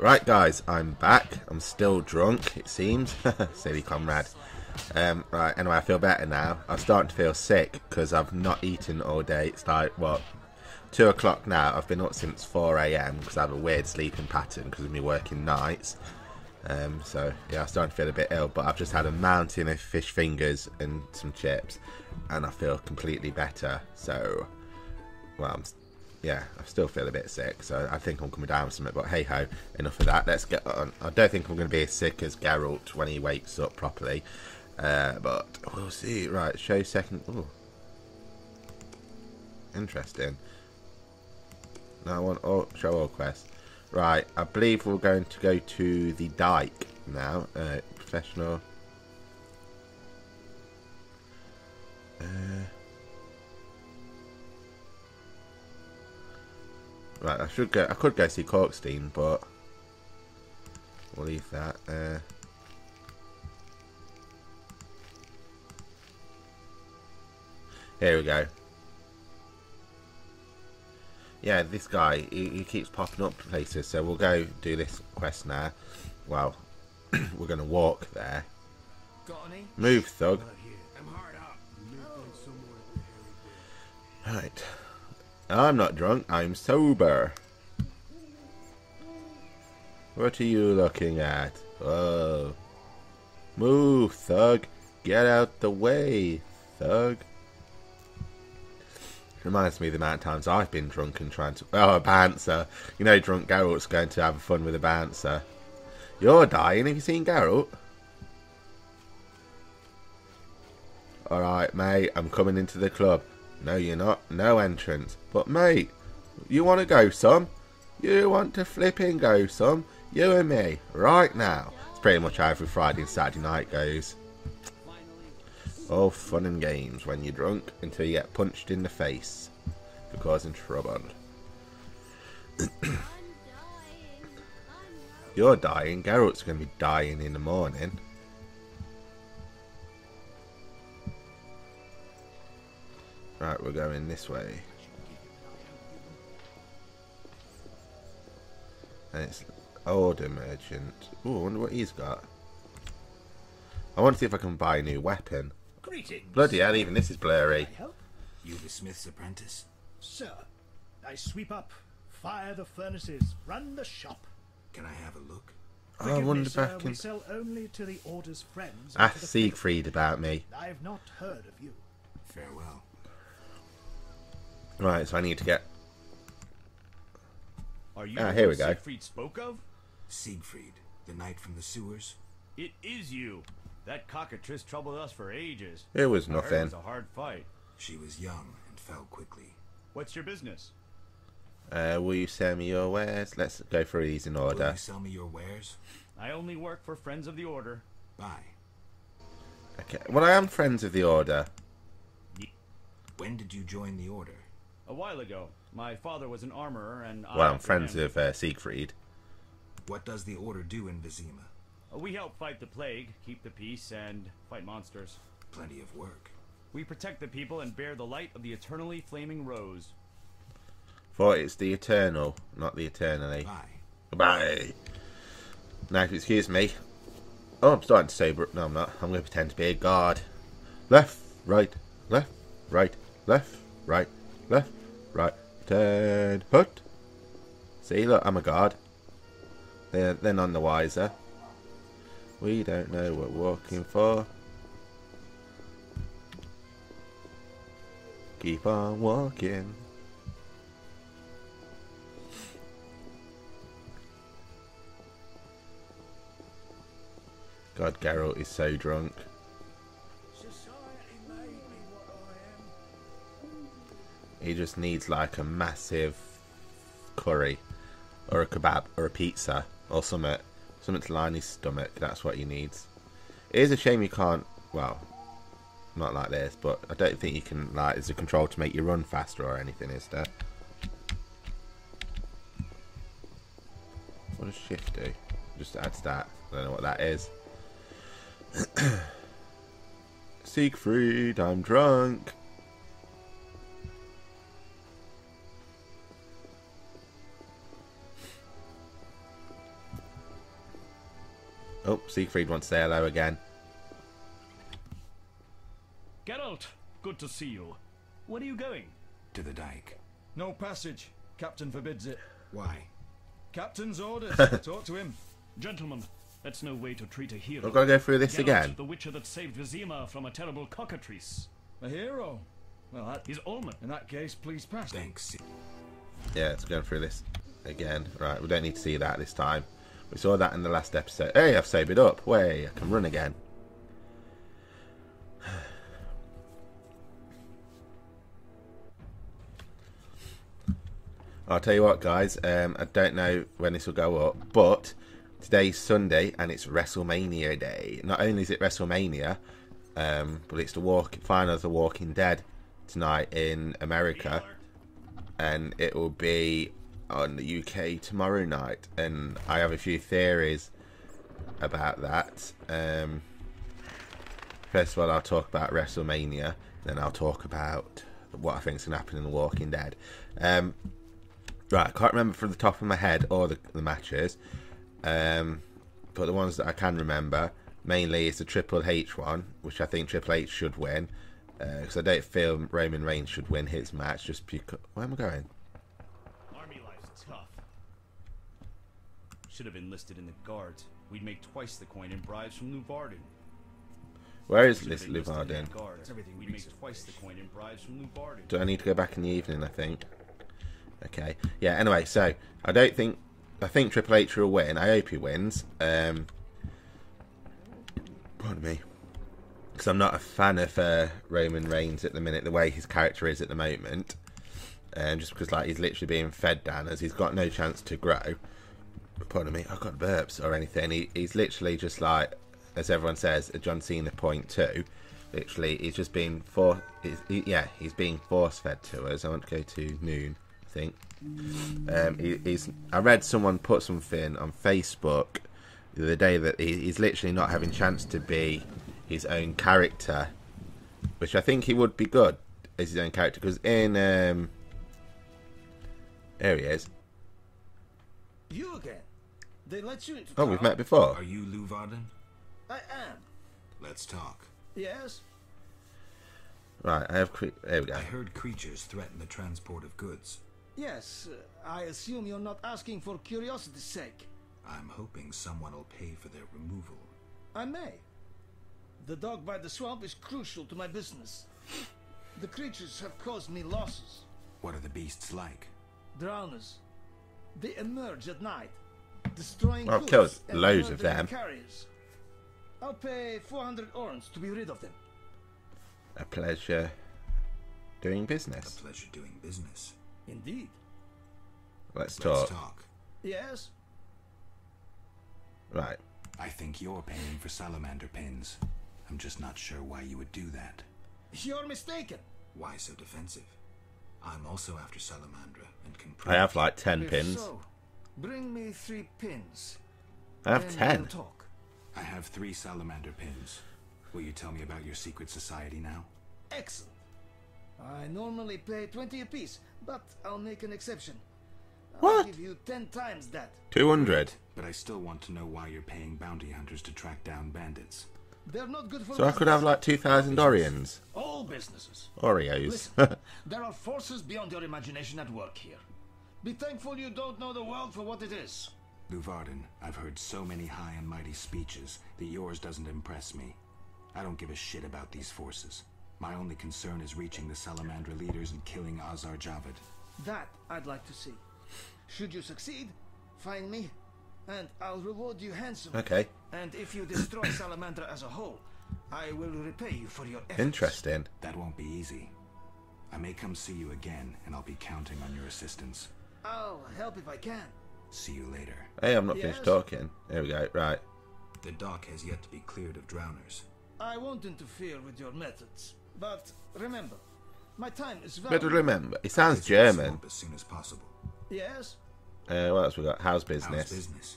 Right guys, I'm back. I'm still drunk, it seems. Silly comrade. Right, anyway, I feel better now. I'm starting to feel sick because I've not eaten all day. It's like, what, 2 o'clock now. I've been up since 4 AM because I have a weird sleeping pattern because of me working nights. So, yeah, I'm starting to feel a bit ill, but I've just had a mountain of fish fingers and some chips, and I feel completely better. So, well, yeah, I still feel a bit sick, so I think I'm coming down with something, but hey-ho, enough of that. Let's get on. I don't think I'm going to be as sick as Geralt when he wakes up properly, but we'll see. Right, show second. Ooh. Interesting. No, I want all, show all quests. Right, I believe we're going to go to the dike now. Professional. Right, I should go. I could go see Kalkstein, but we'll leave that. Here we go. Yeah, this guy, he keeps popping up places, so we'll go do this quest now. Well, we're going to walk there. Move, thug. Right. I'm not drunk, I'm sober. What are you looking at? Oh. Move, thug. Get out the way, thug. Reminds me of the amount of times I've been drunk and trying to... Oh, a bouncer. You know drunk Geralt's going to have fun with a bouncer. You're dying. Have you seen Geralt? Alright, mate. I'm coming into the club. No, you're not. No entrance. But, mate, you want to go some? You want to flip and go some? You and me. Right now. It's pretty much how every Friday and Saturday night goes. All fun and games when you're drunk until you get punched in the face for causing trouble. You're dying. Geralt's going to be dying in the morning. Right, we're going this way. And it's Order Merchant. Ooh, I wonder what he's got. I want to see if I can buy a new weapon. Greetings. Bloody hell, even this is blurry. You the Smith's apprentice? Sir, I sweep up, fire the furnaces, run the shop. Can I have a look? Oh, I wonder if I can sell only to the Order's friends. Ask Siegfried about me. I have not heard of you. Farewell. Right, so I need to get... Are you here we go. Siegfried spoke of? Siegfried, the knight from the sewers? It is you. That cockatrice troubled us for ages. It was nothing. It was a hard fight. She was young and fell quickly. What's your business? Will you sell me your wares? Let's go through these in order. Will you sell me your wares? I only work for Friends of the Order. Bye. Okay. Well, I am Friends of the Order. When did you join the Order? A while ago. My father was an armorer and I... Well, I'm friends of Siegfried. What does the Order do in Vizima? We help fight the plague, keep the peace, and fight monsters. Plenty of work. We protect the people and bear the light of the eternally flaming rose. For it's the eternal, not the eternally. Bye. Bye. Now, if you excuse me. Oh, I'm starting to sober up. No, I'm not. I'm going to pretend to be a guard. Left, right, left, right, left, right, left, right. Turn, hut. See, look, I'm a guard. They're none the wiser. We don't know what we're walking for. Keep on walking. God, Geralt is so drunk. He just needs like a massive curry or a kebab or a pizza or something. Something to line his stomach, that's what he needs. It is a shame you can't, well, not like this, but I don't think you can, like, there's a control to make you run faster or anything, is there? What does shift do? Just adds that. I don't know what that is. Siegfried, I'm drunk. Oh, Siegfried wants to say hello again. Geralt, good to see you. Where are you going? To the dike. No passage. Captain forbids it. Why? Captain's orders. Talk to him. Gentlemen, that's no way to treat a hero. We've got to go through this Geralt, again. The witcher that saved Vizima from a terrible cockatrice. A hero? Well, that is Ullman. In that case, please pass. Thanks. Yeah, it's going through this again. Right, we don't need to see that this time. We saw that in the last episode. Hey, I've saved it up. Way, I can run again. I'll tell you what, guys. I don't know when this will go up, but today's Sunday and it's WrestleMania day. Not only is it WrestleMania, but it's the Walking Dead tonight in America, and it will be on the UK tomorrow night. And I have a few theories about that. First of all, I'll talk about WrestleMania, then I'll talk about what I think's gonna happen in the Walking Dead. Right, I can't remember from the top of my head all the matches, but the ones that I can remember mainly is the Triple H one, which I think Triple H should win, because I don't feel Roman Reigns should win his match just because... Where am I going? Army license, tough. Should have enlisted in the guards. We'd make twice the coin in bribes from Leuvaarden. Where is this Leuvaarden? Do I need to go back in the evening, I think? Okay, yeah, anyway, so I think Triple H will win. I hope he wins. Pardon me, because I'm not a fan of Roman Reigns at the minute, the way his character is at the moment, and just because like he's literally being fed down as he's got no chance to grow. Pardon me, I've got burps or anything. He's literally just like, as everyone says, a John Cena .2. Literally, he's just being he's being force fed to us. I want to go to noon. Think I read someone put something on Facebook the other day that he's literally not having chance to be his own character, which I think he would be good as his own character, because in there he is. You again. They let you into. Oh, we've met before. Are you Leuvaarden? I am. Let's talk. Yes. Right, there we go. I heard creatures threaten the transport of goods. Yes, I assume you're not asking for curiosity's sake. I'm hoping someone will pay for their removal. I may. The dog by the swamp is crucial to my business. The creatures have caused me losses. What are the beasts like? Drowners. They emerge at night, destroying goods. I've killed loads of them. Carriers. I'll pay 400 orans to be rid of them. A pleasure doing business. A pleasure doing business. Indeed. Let's talk. Yes. Right. I think you're paying for salamander pins. I'm just not sure why you would do that. You're mistaken. Why so defensive? I'm also after salamandra and can prove. I have like 10 pins. So, bring me 3 pins. I have 10. Talk. I have 3 salamander pins. Will you tell me about your secret society now? Excellent. I normally pay 20 apiece, but I'll make an exception. I'll give you 10 times that. 200. But I still want to know why you're paying bounty hunters to track down bandits. They're not good for. So business. I could have like 2,000 Oreos. All businesses. Oreos. Listen, there are forces beyond your imagination at work here. Be thankful you don't know the world for what it is. Leuvaarden, I've heard so many high and mighty speeches that yours doesn't impress me. I don't give a shit about these forces. My only concern is reaching the Salamandra leaders and killing Azar Javid. That I'd like to see. Should you succeed, find me, and I'll reward you handsomely. Okay. And if you destroy Salamandra as a whole, I will repay you for your efforts. Interesting. That won't be easy. I may come see you again, and I'll be counting on your assistance. I'll help if I can. See you later. Hey, I'm not finished talking. There we go. Right. The dock has yet to be cleared of drowners. I won't interfere with your methods, but remember, my time is valuable. But remember, it sounds German. As soon as possible. Yes. What else we got? How's business?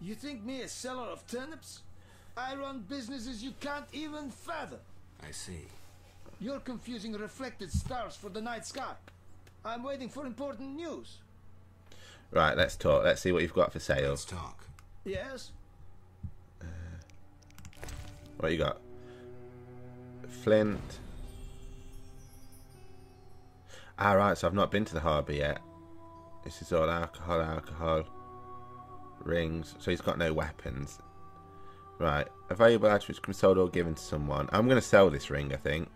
You think me a seller of turnips? I run businesses you can't even fathom. I see. You're confusing reflected stars for the night sky. I'm waiting for important news. Right, let's talk. Let's see what you've got for sale. Let's talk. Yes. What you got? Flint. Alright, so I've not been to the harbour yet. This is all alcohol, rings. So he's got no weapons. Right. A valuable item which can be sold or given to someone. I'm going to sell this ring, I think.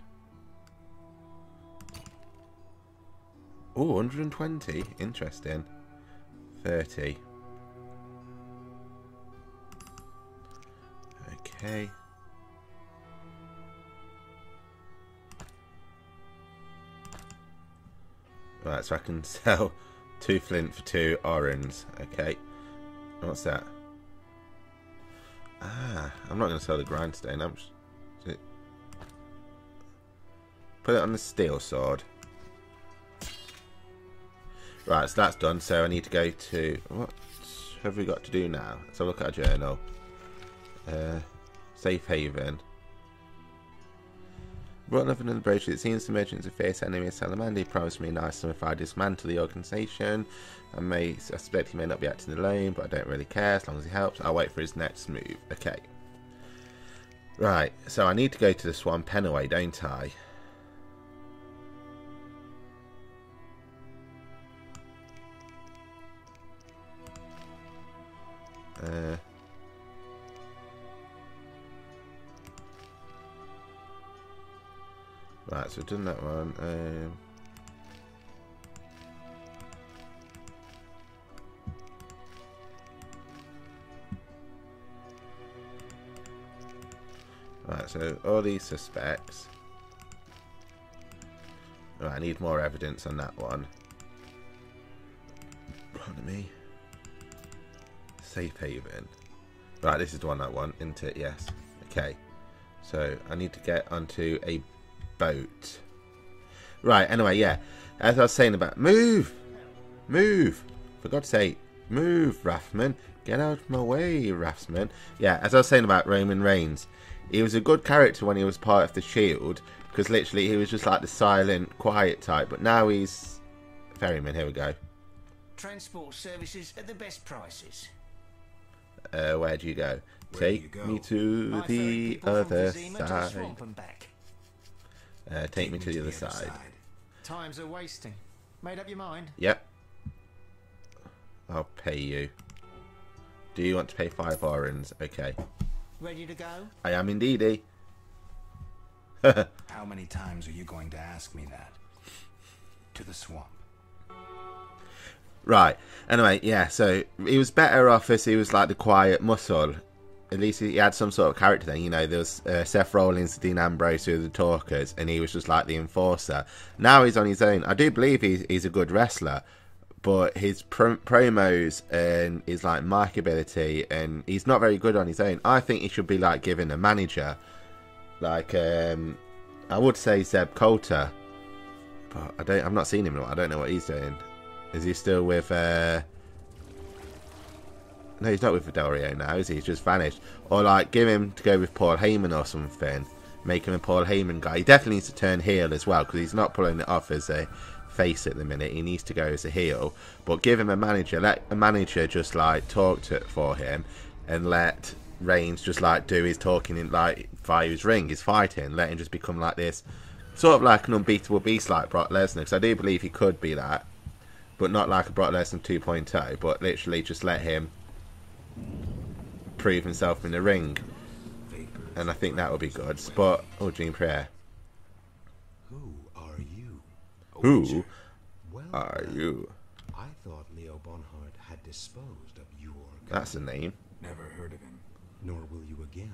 Ooh, 120. Interesting. 30. Okay. Right, so I can sell 2 flint for 2 orans. Okay. What's that? Ah, I'm not going to sell the grindstone. I'm just... Put it on the steel sword. Right, so that's done. So I need to go to... What have we got to do now? Let's have a look at our journal. Safe haven. Brought nothing in the brochure. It seems the emergence of fierce enemy Salamandra promised me an item if I dismantle the organisation. I suspect he may not be acting alone, but I don't really care as long as he helps. I'll wait for his next move. Okay. Right, so I need to go to the Swan Penaway, don't I? Right, so we've done that one. Right, so all these suspects. Right, I need more evidence on that one. Pardon me. Safe haven. Right, this is the one I want, isn't it? Yes. Okay. So I need to get onto a boat. Right, anyway, yeah. As I was saying about... Move! Move! For God's sake, move, Raffman. Get out of my way, Raffman. Yeah, as I was saying about Roman Reigns, he was a good character when he was part of the Shield, because literally he was just like the silent, quiet type, but now he's... Ferryman, here we go. Transport services at the best prices. Where do you go? Take me to the other side. Take me to the other side. Times are wasting. Made up your mind? Yep. I'll pay you. Do you want to pay 5 orans? Okay. Ready to go? I am indeedy. How many times are you going to ask me that? To the swamp. Right. Anyway, yeah, so he was better off as he was like the quiet muscle. At least he had some sort of character then, you know. There was Seth Rollins, Dean Ambrose, who were the talkers, and he was just like the enforcer. Now he's on his own. I do believe he's a good wrestler, but his promos and his like mic ability, and he's not very good on his own. I think he should be like given a manager, like I would say Zeb Colter, but I've not seen him in a while. I don't know what he's doing. Is he still with? No, he's not with Del Rio now, is he? He's just vanished. Or, like, give him to go with Paul Heyman or something. Make him a Paul Heyman guy. He definitely needs to turn heel as well, because he's not pulling it off as a face at the minute. He needs to go as a heel. But give him a manager. Let a manager just, like, talk to it for him. And let Reigns just, like, do his talking, in, like, via his ring, his fighting. Let him just become like this. Sort of like an unbeatable beast like Brock Lesnar, because I do believe he could be that. But not like a Brock Lesnar 2.0. But literally just let him prove himself in the ring, and I think that would be good. But oh, Jean Prayer, who are you? Who are you? I thought Leo Bonhart had disposed of your. That's a name. Never heard of him, nor will you again.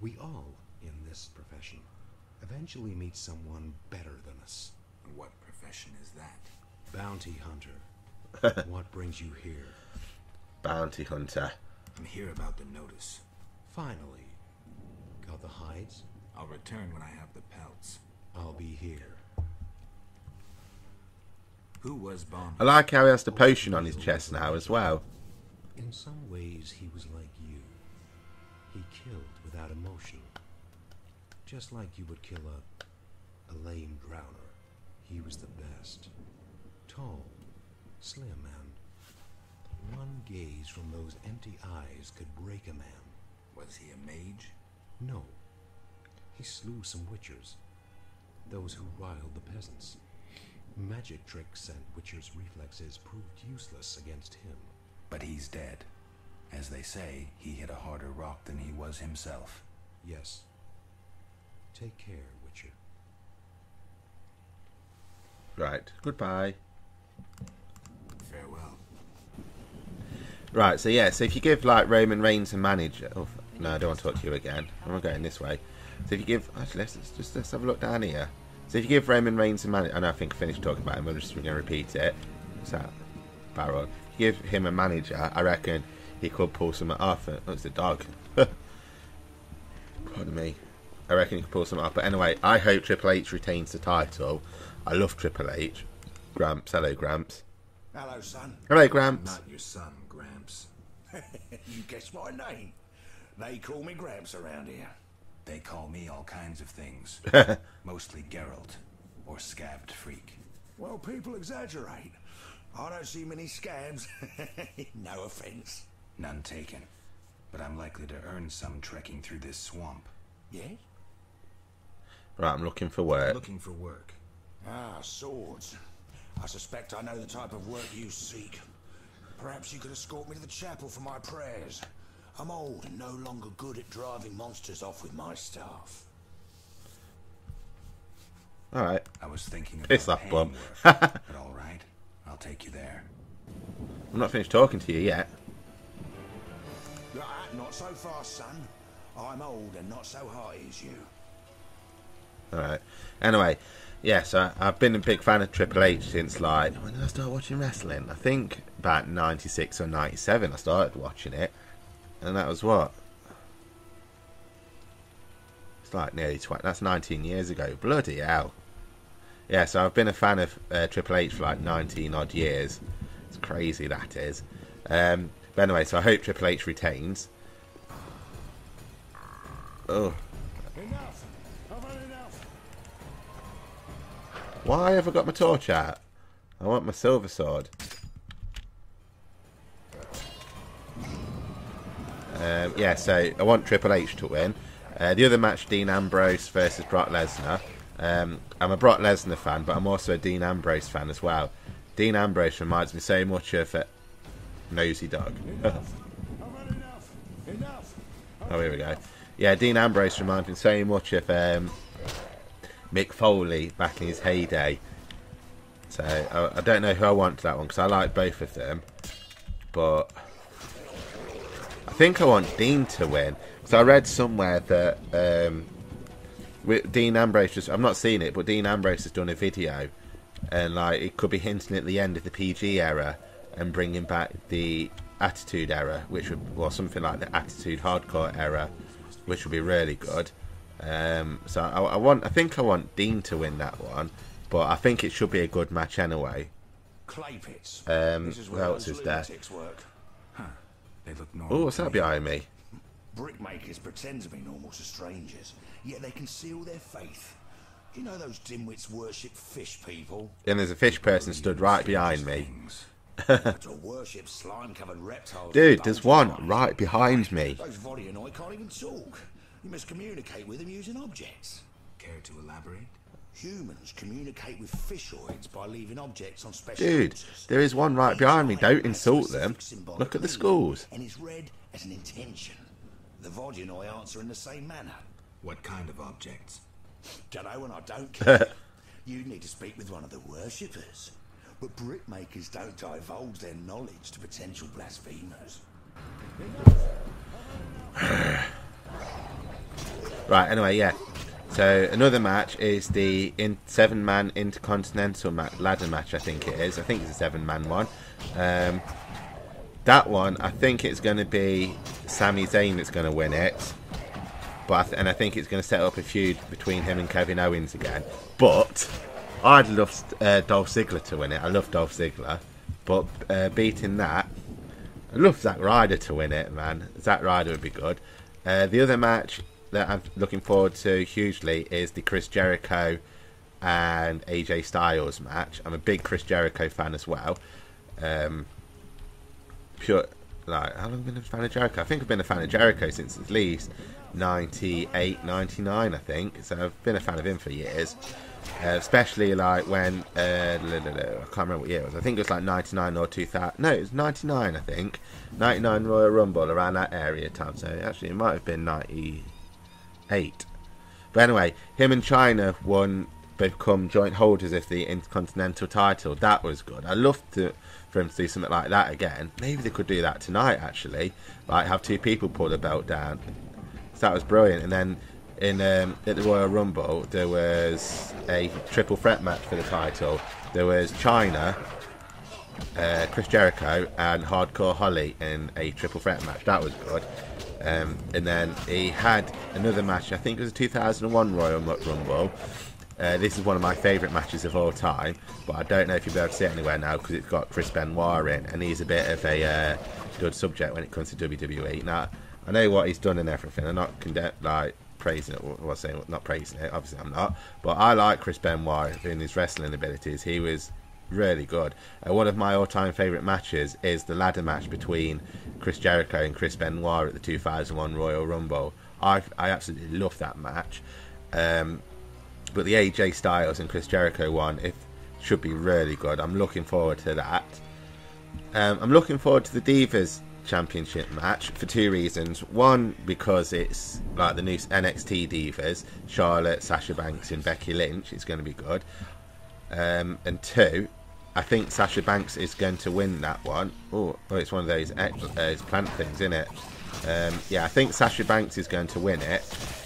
We all in this profession eventually meet someone better than us. What profession is that? Bounty hunter. What brings you here? Bounty hunter. I'm here about the notice. Finally. Got the hides? I'll return when I have the pelts. I'll be here. Who was Bomb? I like how he has the potion on his chest now as well. In some ways he was like you. He killed without emotion. Just like you would kill a lame drowner. He was the best. Tall, slim, and one gaze from those empty eyes could break a man. Was he a mage? No, He slew some witchers, those who riled the peasants. Magic tricks and witchers' reflexes proved useless against him. But he's dead. As they say, he hit a harder rock than he was himself. Yes. Take care, Witcher. Right. Goodbye. Farewell. Right, so yeah, so if you give like Roman Reigns a manager... Oh, no, I don't want to talk to you again. I'm going this way. So if you give... Actually, let's have a look down here. So if you give Roman Reigns a manager... Oh, no, I think I finished talking about him. I'm just going to repeat it. What's that? Barrel. If you give him a manager, I reckon he could pull some off. Oh, it's the dog. Pardon me. I reckon he could pull some off. But anyway, I hope Triple H retains the title. I love Triple H. Gramps. Hello, Gramps. Hello, son. Hello, Gramps. I'm not your son, Gramps. You guessed my name. They call me Gramps around here. They call me all kinds of things. Mostly Geralt or Scabbed Freak. Well, people exaggerate. I don't see many scabs. No offense. None taken. But I'm likely to earn some trekking through this swamp. Yeah? Right, I'm looking for work. Looking for work. Ah, swords. I suspect I know the type of work you seek. Perhaps you could escort me to the chapel for my prayers. I'm old and no longer good at driving monsters off with my staff. Alright. I was thinking about piss off, Bob. But alright, I'll take you there. I'm not finished talking to you yet. Not so fast, son. I'm old and not so high as you. Alright. Anyway, yes, yeah, so I've been a big fan of Triple H since, like, when did I start watching wrestling? I think about 96 or 97 I started watching it. And that was what? It's like nearly 20. That's 19 years ago. Bloody hell. Yeah, so I've been a fan of Triple H for like 19 odd years. It's crazy, that is. But anyway, so I hope Triple H retains. Oh. Enough. I've had enough. Why have I got my torch out? I want my silver sword. Yeah, so I want Triple H to win. The other match, Dean Ambrose versus Brock Lesnar. I'm a Brock Lesnar fan, but I'm also a Dean Ambrose fan as well. Dean Ambrose reminds me so much of Nosy Dog. Oh, here we go. Yeah, Dean Ambrose reminds me so much of Mick Foley back in his heyday. So I don't know who I want to that one, because I like both of them, but I think I want Dean to win. Because I read somewhere that Dean Ambrose just... I've not seen it, but Dean Ambrose has done a video, and like it could be hinting at the end of the PG era and bringing back the Attitude era, which would, or something like the Attitude Hardcore era, which would be really good. So I think I want Dean to win that one, but I think it should be a good match anyway. Who else is there? Oh, what's that behind me? Brickmakers pretend to be normal to strangers, yet they conceal their faith. You know those dimwits worship fish people. And there's a fish person stood right behind me. To worship slime-covered reptiles. Dude, there's one right behind me. Those Vodjanoi can't even talk. You must communicate with them using objects. Care to elaborate? Humans communicate with fishoids by leaving objects on special... Dude, there is one right behind me. Don't insult them. Look at the schools. And it's read as an intention. The Vodjanoi answer in the same manner. What kind of objects? Dunno, and I don't care. You need to speak with one of the worshippers. But brickmakers don't divulge their knowledge to potential blasphemers. Right, anyway, yeah. So another match is the seven-man intercontinental ladder match, I think it is. I think it's a seven-man one. That one, I think it's going to be Sami Zayn that's going to win it. But I think it's going to set up a feud between him and Kevin Owens again. But I'd love Dolph Ziggler to win it. I love Dolph Ziggler. But beating that, I'd love Zack Ryder to win it, man. Zack Ryder would be good. The other match that I'm looking forward to hugely is the Chris Jericho and AJ Styles match. I'm a big Chris Jericho fan as well. Pure like, how long have I been a fan of Jericho? I think I've been a fan of Jericho since at least 98, 99, I think. So I've been a fan of him for years. Especially like when, I can't remember what year it was. I think it was like 99 or 2000. No, it was 99, I think. 99 Royal Rumble, around that area time. So actually, it might have been 98. But anyway, him and China won, become joint holders of the Intercontinental title. That was good. I loved to, for him to do something like that again. Maybe they could do that tonight, actually. Like, have two people pull the belt down. So that was brilliant. And then in at the Royal Rumble, there was a triple threat match for the title. There was China, Chris Jericho, and Hardcore Holly in a triple threat match. That was good. And then he had another match. I think it was a 2001 Royal Rumble. This is one of my favourite matches of all time, but I don't know if you'll be able to see it anywhere now because it's got Chris Benoit in, and he's a bit of a good subject when it comes to WWE. Now, I know what he's done and everything. I'm not praising it. Well, saying not praising it. Obviously, I'm not. But I like Chris Benoit in his wrestling abilities. He was really good. One of my all-time favourite matches is the ladder match between Chris Jericho and Chris Benoit at the 2001 Royal Rumble. I absolutely love that match. But the AJ Styles and Chris Jericho one, it should be really good. I'm looking forward to that. I'm looking forward to the Divas Championship match for two reasons. One, because it's like the new NXT Divas, Charlotte, Sasha Banks and Becky Lynch. It's going to be good. And two, I think Sasha Banks is going to win that one. Oh, it's one of those plant things, isn't it? Yeah, I think Sasha Banks is going to win it.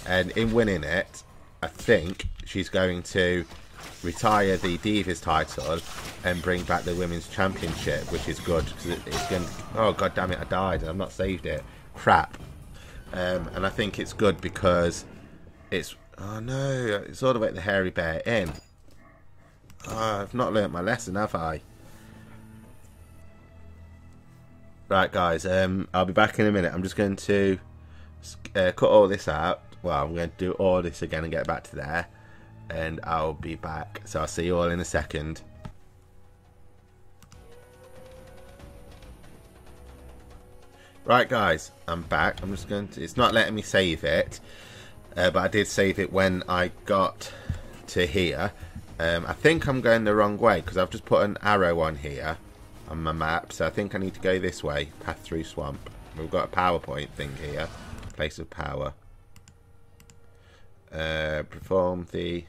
And in winning it, I think she's going to retire the Divas title and bring back the Women's Championship, which is good because it's going to, oh god damn it, I died and I've not saved it, crap. And I think it's good because it's, oh no, it's all the way to the hairy bear in. Oh, I've not learnt my lesson, have I? Right guys, I'll be back in a minute. I'm just going to cut all this out. Well, I'm going to do all this again and get back to there, and I'll be back. So I'll see you all in a second. Right guys, I'm back. I'm just going to, it's not letting me save it, but I did save it when I got to here. I think I'm going the wrong way because I've just put an arrow on here on my map, so I think I need to go this way, path through swamp. We've got a PowerPoint thing here, place of power. Perform the,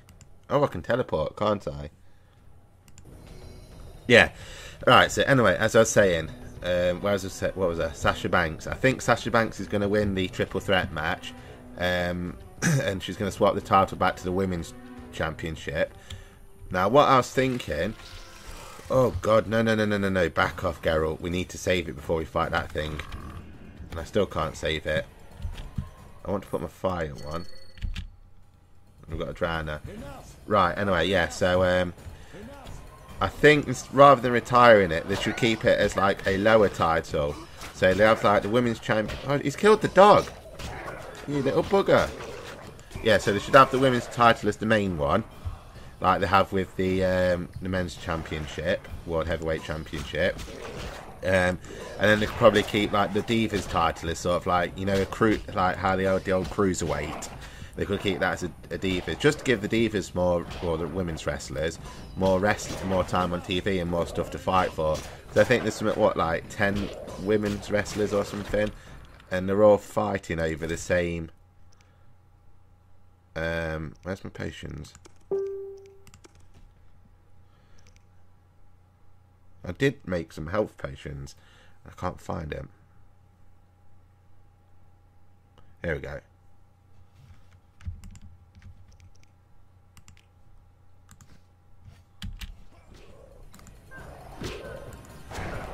oh, I can teleport, can't I? Yeah. Alright, so anyway, as I was saying, what was I? Sasha Banks. I think Sasha Banks is going to win the triple threat match, and she's going to swap the title back to the Women's Championship. Now, what I was thinking, oh god, no, back off, Geralt. We need to save it before we fight that thing, and I still can't save it. I want to put my fire on. We've got a drowner. Right, anyway, yeah, so I think rather than retiring it, they should keep it as like a lower title. So they have like the Women's Champion. Oh, he's killed the dog. You little bugger. Yeah, so they should have the Women's title as the main one, like they have with the Men's Championship, World Heavyweight Championship. And then they could probably keep like the Divas title as sort of like, you know, a like how the old Cruiserweight. They could keep that as a Divas, just to give the Divas more, or the women's wrestlers, more time on TV and more stuff to fight for. So I think there's something, what, like 10 women's wrestlers or something, and they're all fighting over the same. Where's my potions? I did make some health potions. I can't find them. Here we go.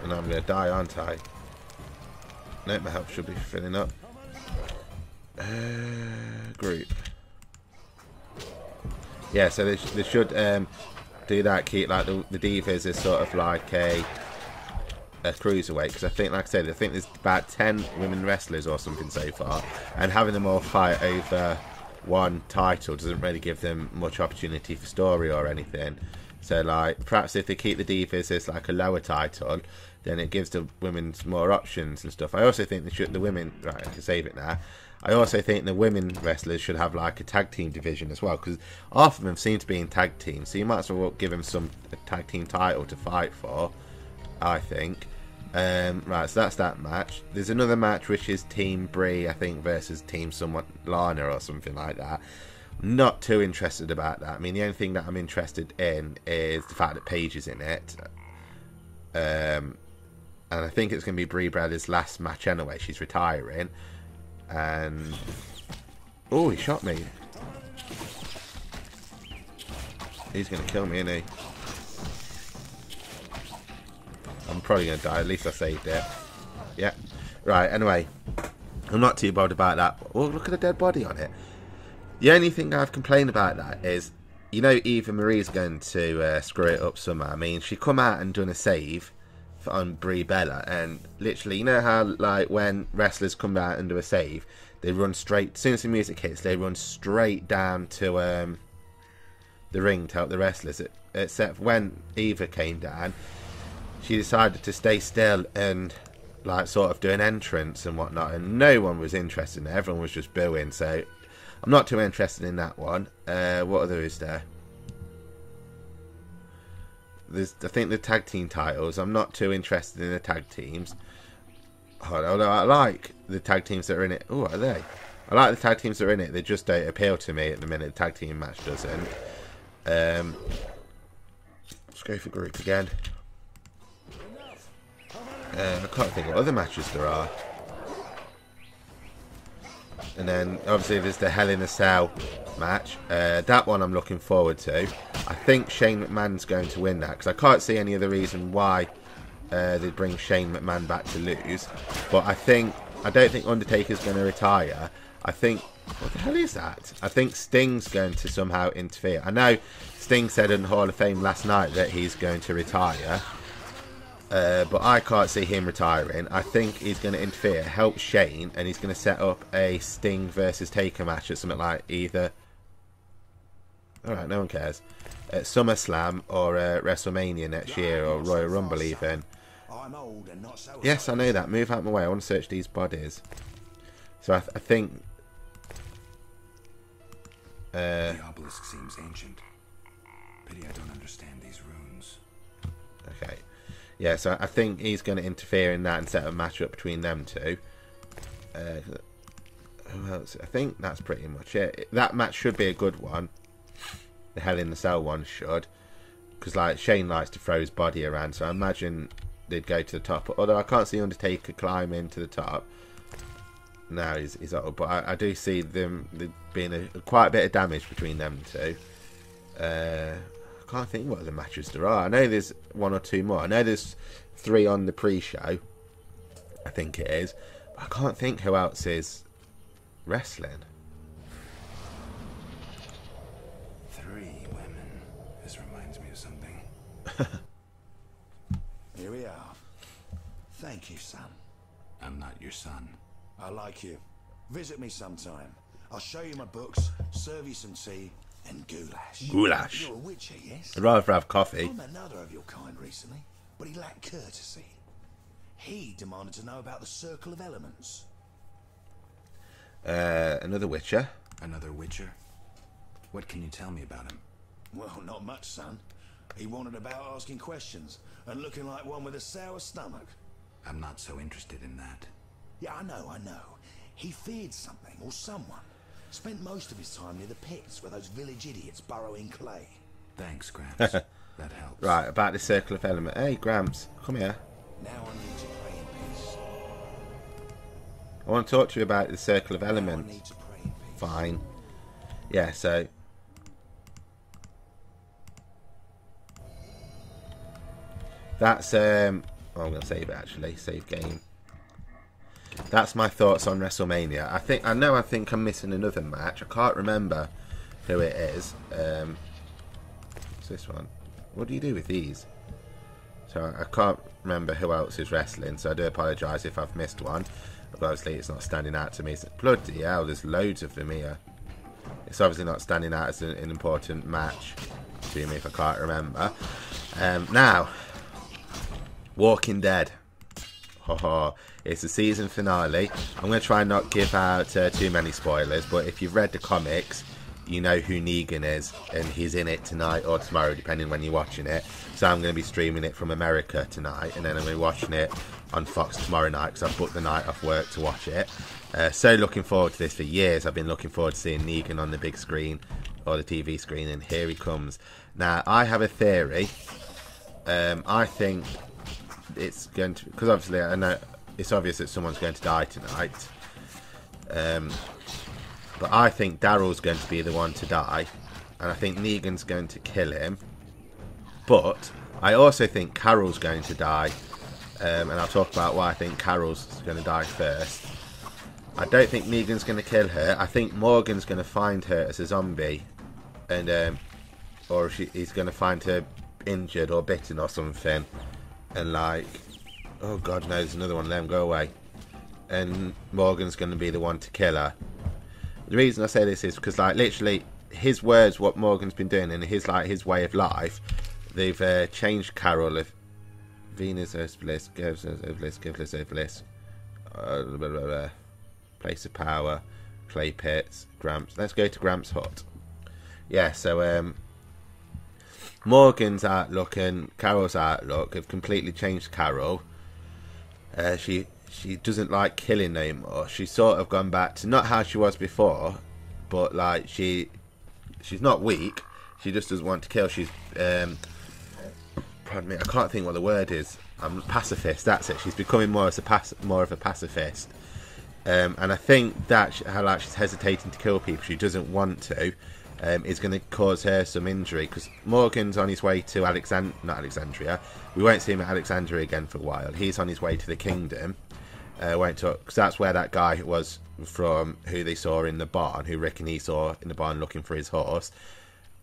And I'm going to die, aren't I? No, my health should be filling up. Group. Yeah, so they should do that, keep like the Divas is sort of like a Cruiserweight. Because I think, like I said, I think there's about 10 women wrestlers or something so far. And having them all fight over one title doesn't really give them much opportunity for story or anything. So like, perhaps if they keep the Divas as like a lower title, then it gives the women more options and stuff. I also think they should, the women, right, I can save it now. I also think the women wrestlers should have like a tag team division as well, because half of them seem to be in tag teams, so you might as well give them some tag team title to fight for, I think. Right, so that's that match. There's another match which is Team Bree, I think, versus Team someone, Lana or something like that. Not too interested about that. I mean, the only thing that I'm interested in is the fact that Paige is in it. And I think it's going to be Bree Bradley's last match anyway. She's retiring. And oh, he shot me. He's going to kill me, isn't he? I'm probably going to die. At least I saved it. Yeah. Right, anyway. I'm not too bothered about that. Oh, look at the dead body on it. The only thing I've complained about that is, you know, Eva Marie's going to screw it up somehow. I mean, she come out and done a save on Brie Bella, and literally, you know how like when wrestlers come out and do a save, they run straight, as soon as the music hits, they run straight down to the ring to help the wrestlers. Except when Eva came down, she decided to stay still and like sort of do an entrance and whatnot, and no one was interested in it. Everyone was just booing, so I'm not too interested in that one. What other is there? There's, I think, the tag team titles. I'm not too interested in the tag teams. Although I like the tag teams that are in it. Oh, are they? I like the tag teams that are in it. They just don't appeal to me at the minute. The tag team match doesn't. Let's go for group again. I can't think what other matches there are. And then, obviously, there's the Hell in a Cell match. That one I'm looking forward to. I think Shane McMahon's going to win that, because I can't see any other reason why they'd bring Shane McMahon back to lose. But I don't think Undertaker's going to retire. I think, what the hell is that? I think Sting's going to somehow interfere. I know Sting said in the Hall of Fame last night that he's going to retire. But I can't see him retiring. I think he's going to interfere, help Shane, and he's going to set up a Sting versus Taker match or something like either. Alright, no one cares. At SummerSlam or WrestleMania next year, or Royal Rumble even. Yes, I know that. Move out of my way. I want to search these bodies. So I think... the obelisk seems ancient. Pity I don't understand these runes. Okay. Yeah, so I think he's going to interfere in that and set a matchup between them two. Who else? I think that's pretty much it. That match should be a good one. The Hell in the Cell one should. Because like Shane likes to throw his body around, so I imagine they'd go to the top. Although I can't see Undertaker climb into the top. No, he's up. But I do see them being quite a bit of damage between them two. Can't think what other matches there are. I know there's one or two more. I know there's three on the pre-show, I think it is. But I can't think who else is wrestling. Three women. This reminds me of something. Here we are. Thank you, son. I'm not your son. I like you. Visit me sometime. I'll show you my books, serve you some tea, and goulash. Goulash. You're a witcher, yes? I'd rather have coffee. I'm another of your kind recently, but he lacked courtesy. He demanded to know about the Circle of Elements. Another witcher. Another witcher? What can you tell me about him? Well, not much, son. He wanted about asking questions and looking like one with a sour stomach. I'm not so interested in that. Yeah, I know. He feared something or someone. Spent most of his time near the pits where those village idiots burrow in clay. Thanks, Gramps. That helps. Right, about the Circle of Element. Hey, Gramps, come here. Now I need to pray in peace. I want to talk to you about the Circle of Element. Fine. Yeah, so... that's... oh, I'm going to save it, actually. Save game. That's my thoughts on WrestleMania. I think I'm missing another match. I can't remember who it is. What's this one? What do you do with these? So I can't remember who else is wrestling, so I do apologise if I've missed one. But obviously it's not standing out to me. Bloody hell, there's loads of them here. It's obviously not standing out as an important match to me if I can't remember. Now, Walking Dead. It's the season finale. I'm going to try and not give out too many spoilers, but if you've read the comics, you know who Negan is, and he's in it tonight or tomorrow, depending when you're watching it. So I'm going to be streaming it from America tonight, and then I'm going to be watching it on Fox tomorrow night, because I've booked the night off work to watch it. So looking forward to this for years. I've been looking forward to seeing Negan on the big screen, or the TV screen, and here he comes. Now, I have a theory. I think it's going to... because obviously, I know it's obvious that someone's going to die tonight. But I think Daryl's going to be the one to die, and I think Negan's going to kill him. But I also think Carol's going to die, and I'll talk about why I think Carol's going to die first. I don't think Negan's going to kill her. I think Morgan's going to find her as a zombie, and or he's going to find her injured or bitten or something, and like, oh God, no, there's another one. Let him go away, and Morgan's going to be the one to kill her. The reason I say this is because, like, literally, his words, what Morgan's been doing, and his like his way of life, they've changed Carol. If Venus is bliss, gives us bliss, place of power, clay pits, Gramps. Let's go to Gramps' hut. Yeah, so Morgan's outlook and Carol's outlook have completely changed Carol. She doesn't like killing no more. She's sort of gone back to not how she was before, but like she's not weak. She just doesn't want to kill. She's pardon me, I can't think what the word is. I'm a pacifist. That's it. She's becoming more of a pacifist, and I think that how like she's hesitating to kill people. She doesn't want to. Is going to cause her some injury, because Morgan's on his way to not Alexandria. We won't see him at Alexandria again for a while. He's on his way to the kingdom. Won't talk, because that's where that guy was from, who they saw in the barn, who Rick and he saw in the barn looking for his horse.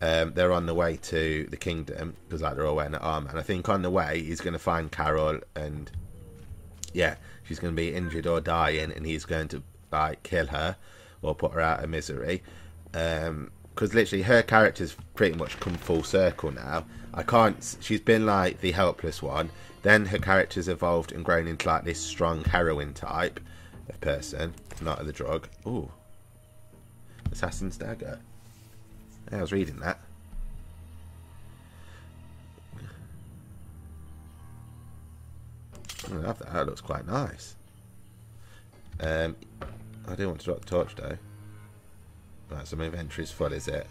They're on the way to the kingdom, because like they're all wearing an arm. And I think on the way he's going to find Carol, and yeah, she's going to be injured or dying, and he's going to like kill her or put her out of misery. Because literally her character's pretty much come full circle now. I can't... she's been like the helpless one. Then her character's evolved and grown into like this strong heroin type of person. Not of the drug. Ooh. Assassin's Dagger. Yeah, I was reading that. I love that. That looks quite nice. I do want to drop the torch though. Right, so my inventory's full, is it?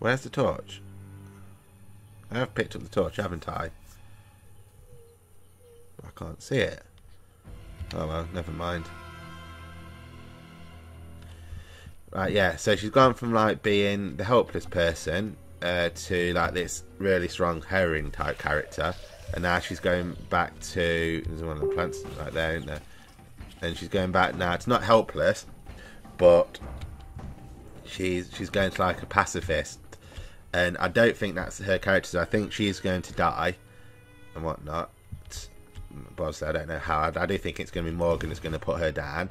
Where's the torch? I have picked up the torch, haven't I? I can't see it. Oh well, never mind. Right, yeah, so she's gone from like being the helpless person to like this really strong heroine type character. And now she's going back to... there's one of the plants right there, isn't there? And she's going back now. It's not helpless, but she's going to like a pacifist. And I don't think that's her character. So I think she's going to die and whatnot. But obviously, I don't know how. I do think it's going to be Morgan that's going to put her down.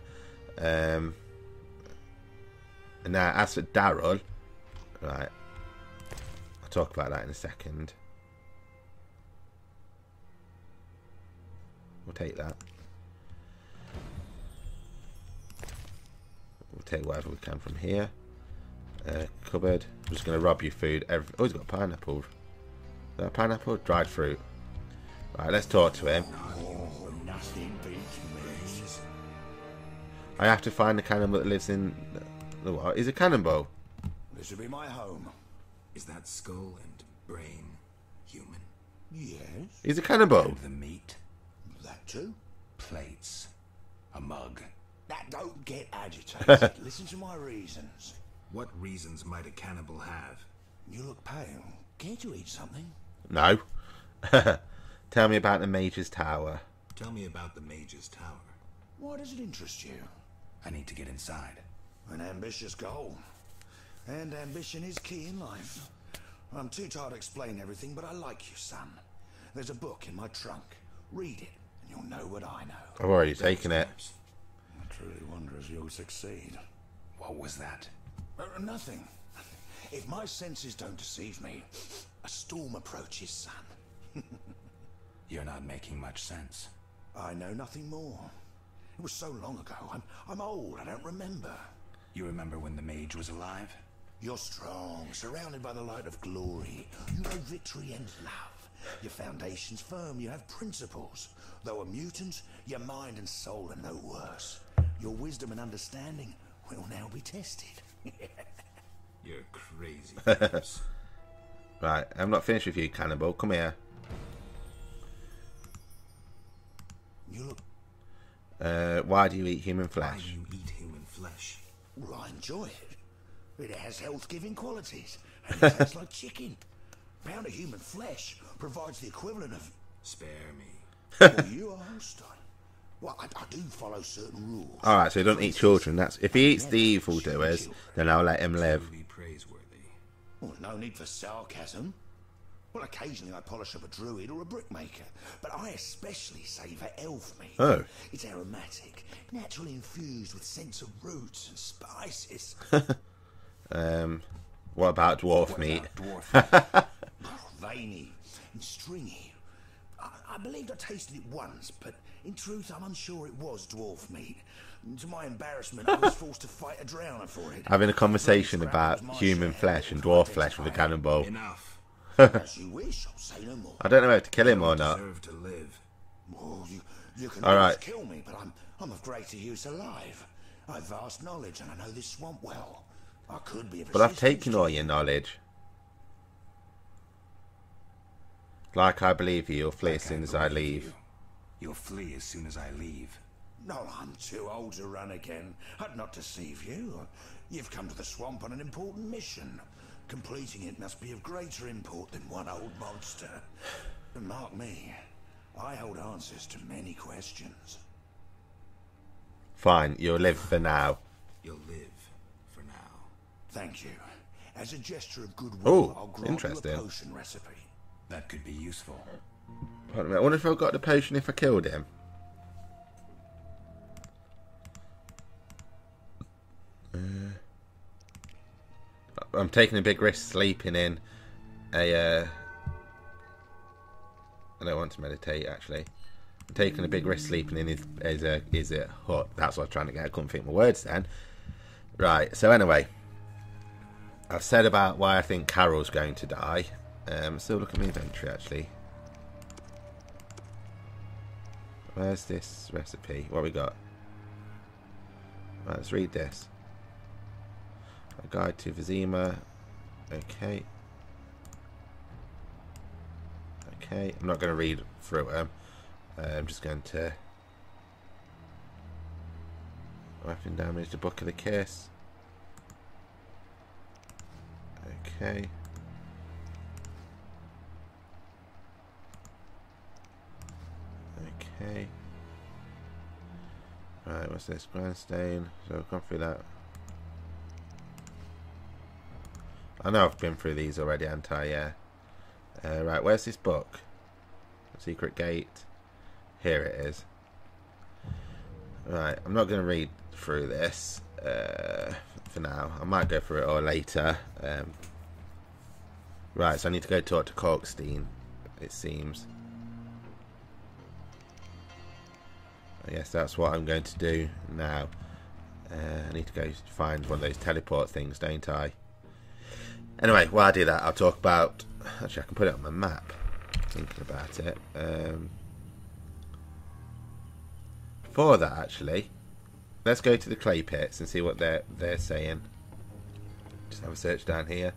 And now, as for Daryl... right. I'll talk about that in a second. We'll take that. We'll take whatever we can from here. Cupboard. I'm just going to rob you food. Oh, he's got pineapple. Is that pineapple? Dried fruit. Right, let's talk to him. Oh, nothing beats me. I have to find the cannibal that lives in... the what? Is a cannibal? This should be my home. Is that skull and brain human? Yes. He's a cannibal. And the meat. That too? Plates. A mug. That don't get agitated. Listen to my reasons. What reasons might a cannibal have? You look pale. Can't you eat something? No. Tell me about the Mage's Tower. Tell me about the Mage's Tower. Why does it interest you? I need to get inside. An ambitious goal. And ambition is key in life. I'm too tired to explain everything, but I like you, son. There's a book in my trunk. Read it. You'll know what I know. I've already taken it. I truly wonder if you'll succeed. What was that? Nothing. If my senses don't deceive me, a storm approaches, son. You're not making much sense. I know nothing more. It was so long ago. I'm old. I don't remember. You remember when the mage was alive? You're strong, surrounded by the light of glory. You know victory and love. Your foundation's firm. You have principles. Though a mutant, your mind and soul are no worse. Your wisdom and understanding will now be tested. You're crazy. Right, I'm not finished with you, cannibal. Come here. You look... why do you eat human flesh? Why do you eat human flesh? Well, I enjoy it. It has health-giving qualities. And it tastes like chicken. A pound of human flesh provides the equivalent of... Spare me. Well, you are Holstein. Well, I do follow certain rules. Alright, so he don't eat children. That's if he eats the evil doers, then I'll let him live. Well, no need for sarcasm. Well, occasionally I polish up a druid or a brickmaker, but I especially savour elf meat. Oh. It's aromatic, naturally infused with scents of roots and spices. What about dwarf meat? Veiny and stringy. I believed I tasted it once, but in truth, I'm unsure it was dwarf meat. To my embarrassment, I was forced to fight a drowner for it. Having a conversation about human flesh and dwarf flesh with a cannonball. Enough. As you wish, I'll say no more. I don't know whether to kill him or not. Well, you can always kill me, but I'm of greater use alive. I have vast knowledge, and I know this swamp well. I could be. But I've taken all your knowledge. Like I believe you, you'll flee as soon as I leave. You'll flee as soon as I leave. No, I'm too old to run again. I'd not deceive you. You've come to the swamp on an important mission. Completing it must be of greater import than one old monster. But mark me, I hold answers to many questions. Fine, you'll live for now. You'll live for now. Thank you. As a gesture of goodwill, I'll grant you a potion recipe. That could be useful. I wonder if I got the potion if I killed him. I'm taking a big risk sleeping in a... I don't want to meditate, actually. I'm taking a big risk sleeping in his hut. That's what I was trying to get. I couldn't think of my words then. Right, so anyway. I've said about why I think Carol's going to die. Still look at my inventory, actually. Where's this recipe? What we got? Right, let's read this. A guide to Vizima. Okay. Okay. I'm not going to read through them. I'm just going to... Weapon damage, the Book of the Kiss. Okay. Okay. Right, what's this? Grindstone. So I've gone through that. I know I've been through these already, haven't I? Yeah. Right, where's this book? Secret Gate. Here it is. Right, I'm not going to read through this for now. I might go through it all later. Right, so I need to go talk to Kalkstein, it seems. I guess that's what I'm going to do now. I need to go find one of those teleport things, don't I? Anyway, while I do that, I'll talk about... Actually, I can put it on my map. Thinking about it. Before that, actually, let's go to the clay pits and see what they're saying. Just have a search down here.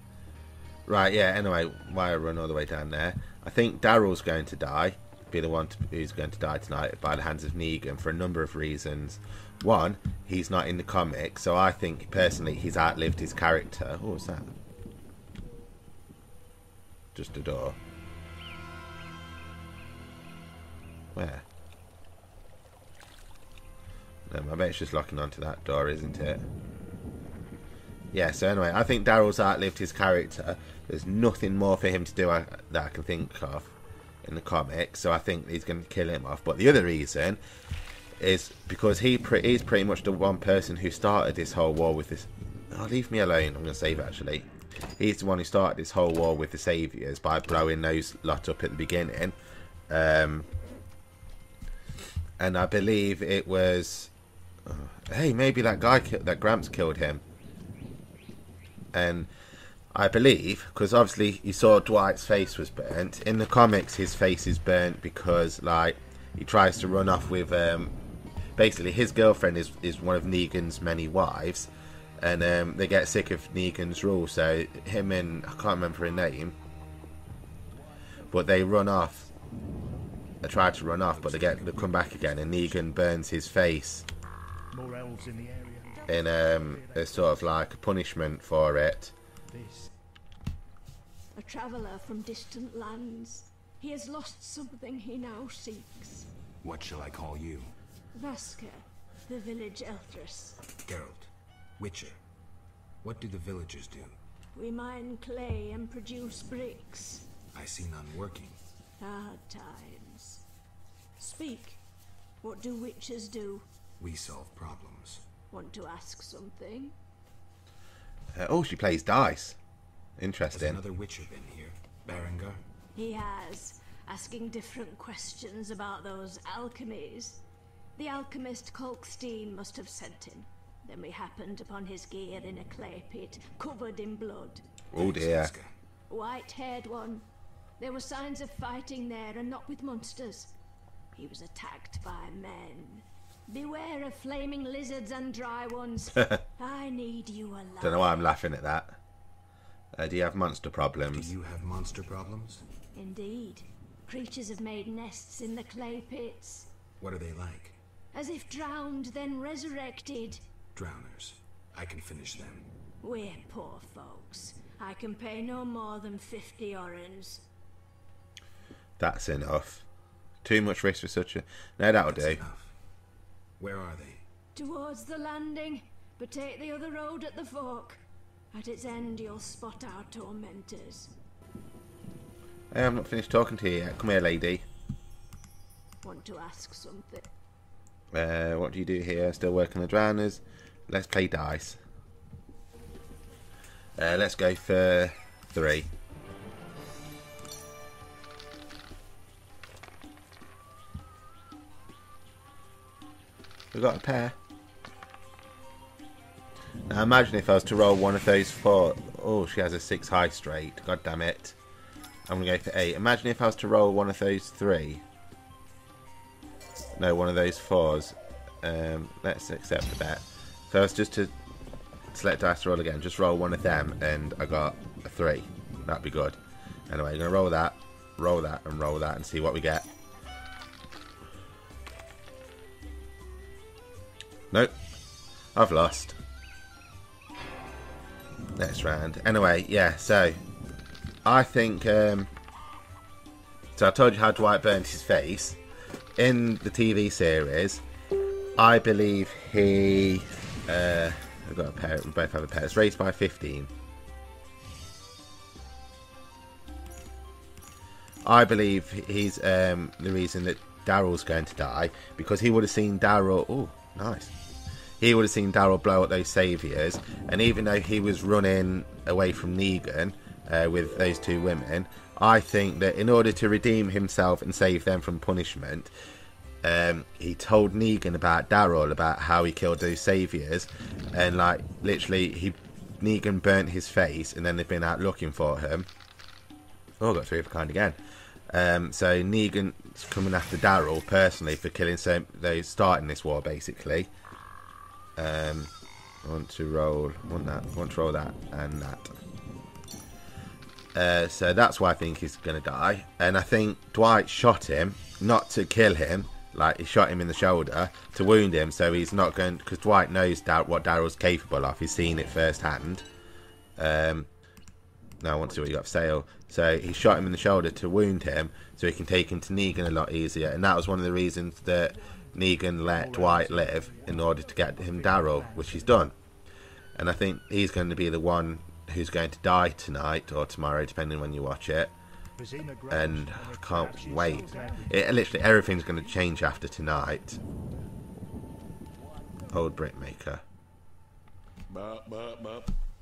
Right, yeah, anyway, why I run all the way down there. I think Daryl's going to die. Be the one who's going to die tonight by the hands of Negan for a number of reasons. One, he's not in the comic, so I think, personally, he's outlived his character. Oh, what's that? Just a door. Where? No, my mate's just locking onto that door, isn't it? Yeah, so anyway, I think Daryl's outlived his character. There's nothing more for him to do that I can think of in the comic, so I think he's going to kill him off. But the other reason is because he's pretty much the one person who started this whole war with this... Oh, leave me alone. I'm going to save, actually. He's the one who started this whole war with the Saviors by blowing those lot up at the beginning. And I believe it was... hey, maybe that guy, that Gramps killed him. And I believe, because obviously you saw Dwight's face was burnt. In the comics, his face is burnt because, like, he tries to run off with... basically, his girlfriend is one of Negan's many wives. And they get sick of Negan's rule, so him and... I can't remember her name. But they run off. They try to run off, but they come back again, and Negan burns his face. More elves in the area. And it's sort of like a punishment for it. A traveller from distant lands. He has lost something he now seeks. What shall I call you? Vaska, the village Eltress. Geralt. Witcher, what do the villagers do? We mine clay and produce bricks. I see none working. Hard times. Speak. What do witchers do? We solve problems. Want to ask something? Oh, she plays dice. Interesting. Has another witcher been here, Berengar? He has, asking different questions about those alchemies. The alchemist Kalkstein must have sent him. Then we happened upon his gear in a clay pit, covered in blood. Oh dear. White-haired one. There were signs of fighting there, and not with monsters. He was attacked by men. Beware of flaming lizards and dry ones. I need you alive. Don't know why I'm laughing at that. Do you have monster problems? Do you have monster problems? Indeed. Creatures have made nests in the clay pits. What are they like? As if drowned, then resurrected. Drowners. I can finish them. We're poor folks. I can pay no more than 50 orins. That's enough. Too much risk for such a... No, that'll do. Enough. Where are they? Towards the landing, but take the other road at the fork. At its end, you'll spot our tormentors. Hey, I'm not finished talking to you yet. Come here, lady. Want to ask something? What do you do here? Still working the drowners. Let's play dice. Let's go for 3. We've got a pair. Now imagine if I was to roll one of those 4. Oh, she has a 6 high straight. God damn it. I'm going to go for 8. Imagine if I was to roll one of those 3. No, one of those 4s. Let's accept the bet. First, just to select dice to roll again. Just roll one of them, and I got a 3. That'd be good. Anyway, I'm going to roll that, and see what we get. Nope. I've lost. Next round. Anyway, yeah, so I think... so I told you how Dwight burned his face. In the TV series, I believe he... I've got a pair. We both have a pair. It's raised by 15. I believe he's the reason that Daryl's going to die, because he would have seen Daryl... Oh, nice. He would have seen Daryl blow up those Saviors, and even though he was running away from Negan with those 2 women, I think that in order to redeem himself and save them from punishment... he told Negan about Daryl, about how he killed those Saviors, and like literally Negan burnt his face, and then they've been out looking for him. Oh, got 3 of a kind again. So Negan's coming after Daryl personally for killing those starting this war basically. I want to roll that and that. So that's why I think he's gonna die. And I think Dwight shot him, not to kill him. Like, he shot him in the shoulder to wound him, so he's not going... Because Dwight knows what Daryl's capable of. He's seen it firsthand. Now I want to see what you got for sale. So he shot him in the shoulder to wound him, so he can take him to Negan a lot easier. And that was one of the reasons that Negan let Dwight live, in order to get him Daryl, which he's done. And I think he's going to be the one who's going to die tonight or tomorrow, depending on when you watch it. And I can't wait. Literally everything's going to change after tonight. Old Brickmaker.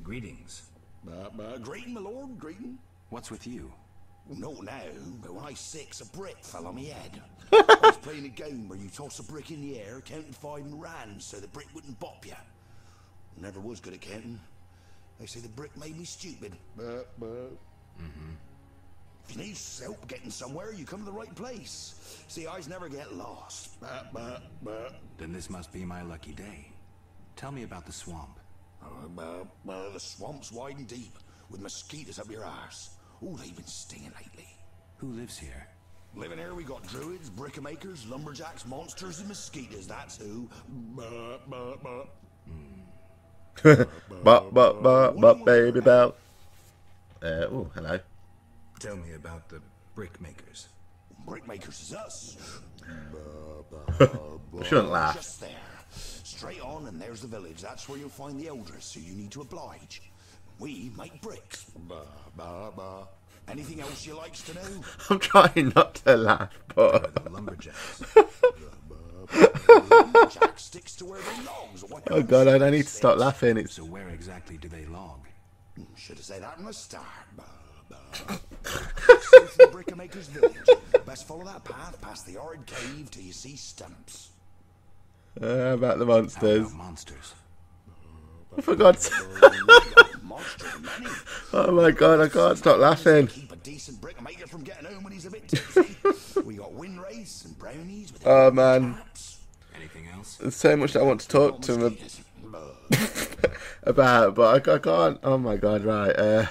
Greetings. Greeting, my lord, greeting. What's with you? Not now, but when I was 6, a brick fell on my head. I was playing a game where you toss a brick in the air, counted 5 and ran, so the brick wouldn't bop you. Never was good at counting. They say the brick made me stupid. If you need help getting somewhere, you come to the right place. See, eyes never get lost. Then this must be my lucky day. Tell me about the swamp. The swamp's wide and deep, with mosquitoes up your arse. Oh, they've been stinging lately. Who lives here? Living here, we got druids, brickmakers, lumberjacks, monsters, and mosquitoes. That's who. Baby bell. Oh, hello. Tell me about the brickmakers. Brickmakers is us. Shouldn't laugh. Just there. Straight on, and there's the village. That's where you'll find the elders, who you need to oblige. We make bricks. Anything else you likes to know? I'm trying not to laugh, but the lumberjacks. Lumberjack sticks to where they logs. Oh god, I need to stop laughing. It's... So where exactly do they log? Should have said that from the start. South of the Brickmaker's village. Best follow that path past the horrid cave till you see stumps. About the monsters. About monsters. I forgot. Oh my god, I can't stop laughing. Oh man. There's so much that I want to talk to him about, but I can't. Oh my god, right.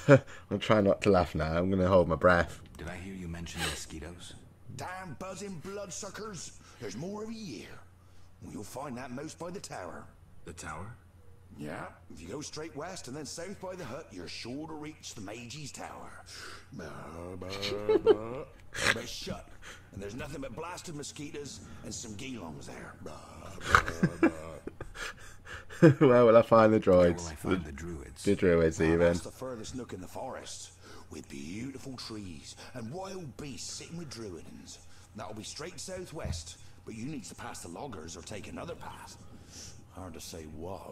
I'm trying not to laugh now. I'm going to hold my breath. Did I hear you mention mosquitoes? Damn buzzing bloodsuckers. There's more every year. You'll find that most by the tower. The tower? Yeah, if you go straight west and then south by the hut, you're sure to reach the Mage's Tower. It's shut, and there's nothing but blasted mosquitoes and some geelongs there. Where will I find the droids? The druids even. That's the furthest nook in the forest, with beautiful trees and wild beasts sitting with druidins. That'll be straight southwest, but you need to pass the loggers or take another path. Hard to say what.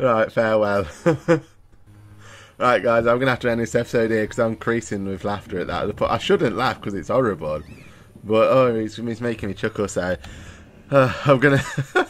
Right, farewell. Right, guys, I'm going to have to end this episode here because I'm creasing with laughter at that. I shouldn't laugh because it's horrible. But, oh, he's making me chuckle, so... I'm going to...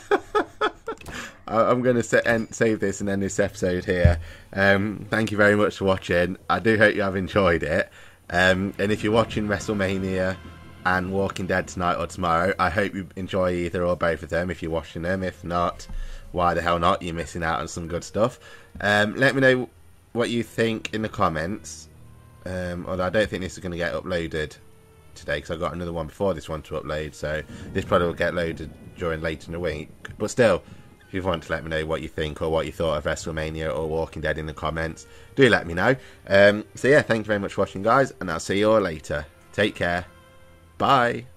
I'm going to save this and end this episode here. Thank you very much for watching. I do hope you have enjoyed it. And if you're watching WrestleMania... and Walking Dead tonight or tomorrow, I hope you enjoy either or both of them if you're watching them. If not, why the hell not? You're missing out on some good stuff. Let me know what you think in the comments. Although I don't think this is going to get uploaded today because I've got another one before this one to upload, so this probably will get loaded during later in the week. But still, if you want to let me know what you think or what you thought of WrestleMania or Walking Dead in the comments, do let me know. So yeah, thank you very much for watching, guys, and I'll see you all later. Take care. Bye.